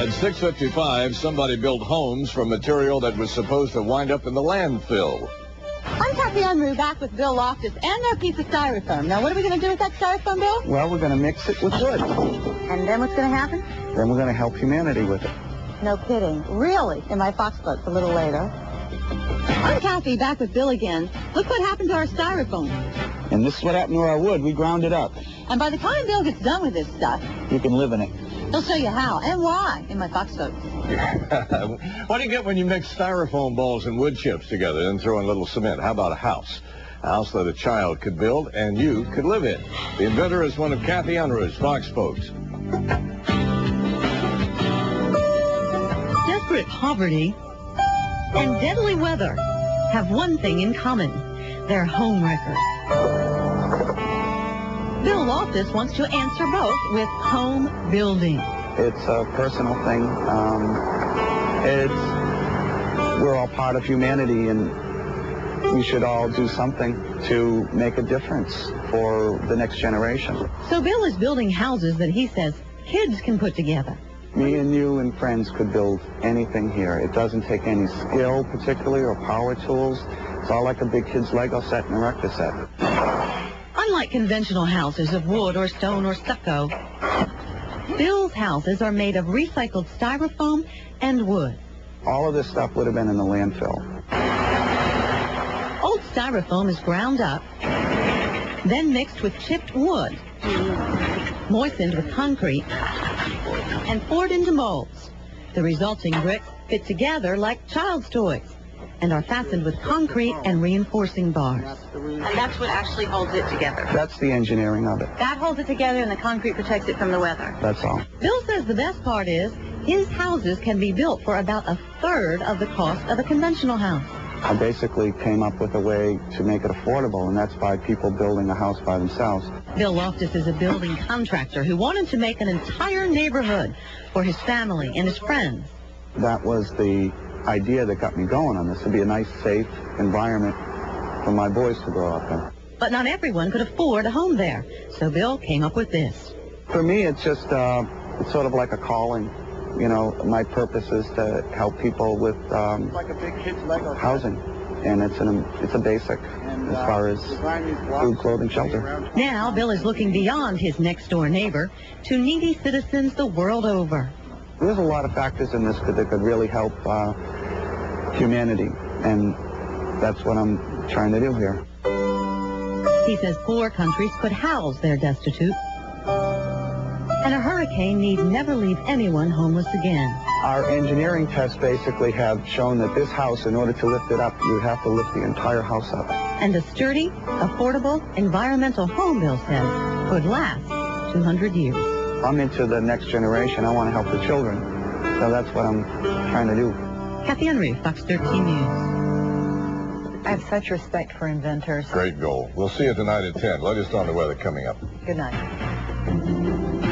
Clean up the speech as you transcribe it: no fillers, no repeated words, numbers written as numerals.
At 6:55, somebody built homes from material that was supposed to wind up in the landfill. I'm Kathy Unruh, back with Bill Loftus and our piece of styrofoam. Now, what are we going to do with that styrofoam, Bill? Well, we're going to mix it with wood. And then what's going to happen? Then we're going to help humanity with it. No kidding. Really? In my Fox books a little later. I'm Kathy, back with Bill again. Look what happened to our styrofoam. And this is what happened to our wood. We ground it up. And by the time Bill gets done with this stuff, you can live in it. They'll show you how and why in my Fox folks. What do you get when you mix styrofoam balls and wood chips together and throw in a little cement? How about a house? A house that a child could build and you could live in. The inventor is one of Kathy Unruh's Fox folks. Desperate poverty and deadly weather have one thing in common. They're home wreckers. Bill Loftus wants to answer both with home building. It's a personal thing. We're all part of humanity, and we should all do something to make a difference for the next generation. So Bill is building houses that he says kids can put together. Me and you and friends could build anything here. It doesn't take any skill particularly or power tools. It's all like a big kid's Lego set and erector set. Unlike conventional houses of wood or stone or stucco, Bill's houses are made of recycled styrofoam and wood. All of this stuff would have been in the landfill. Old styrofoam is ground up, then mixed with chipped wood, moistened with concrete, and poured into molds. The resulting bricks fit together like child's toys and are fastened with concrete and reinforcing bars. And that's what actually holds it together. That's the engineering of it. That holds it together, and the concrete protects it from the weather. That's all. Bill says the best part is his houses can be built for about a third of the cost of a conventional house. I basically came up with a way to make it affordable, and that's by people building a house by themselves. Bill Loftus is a building contractor who wanted to make an entire neighborhood for his family and his friends. That was the idea that got me going on this. It'd be a nice, safe environment for my boys to grow up in. But not everyone could afford a home there, so Bill came up with this. For me, it's just it's sort of like a calling. You know, my purpose is to help people with like a big kid's Lego housing, and it's a basic as far as food, clothing, shelter. Now Bill is looking beyond his next door neighbor to needy citizens the world over. There's a lot of factors in this that could really help humanity, and that's what I'm trying to do here. He says poor countries could house their destitute, and a hurricane need never leave anyone homeless again. Our engineering tests basically have shown that this house, in order to lift it up, you have to lift the entire house up. And a sturdy, affordable, environmental home, Bill says, could last 200 years. I'm into the next generation. I want to help the children. So that's what I'm trying to do. Kathy Henry, Fox 13 News. I have such respect for inventors. Great goal. We'll see you tonight at 10. Let us know the weather coming up. Good night.